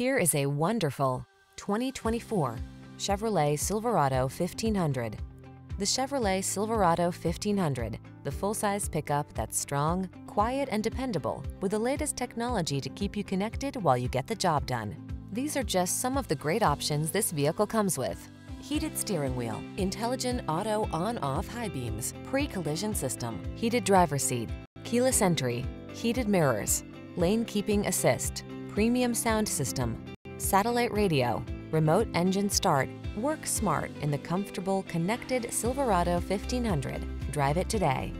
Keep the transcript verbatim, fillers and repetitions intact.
Here is a wonderful twenty twenty-four Chevrolet Silverado fifteen hundred. The Chevrolet Silverado fifteen hundred, the full-size pickup that's strong, quiet, and dependable, with the latest technology to keep you connected while you get the job done. These are just some of the great options this vehicle comes with: heated steering wheel, intelligent auto on-off high beams, pre-collision system, heated driver's seat, keyless entry, heated mirrors, lane keeping assist, premium sound system, satellite radio, remote engine start. Work smart in the comfortable, connected Silverado fifteen hundred. Drive it today.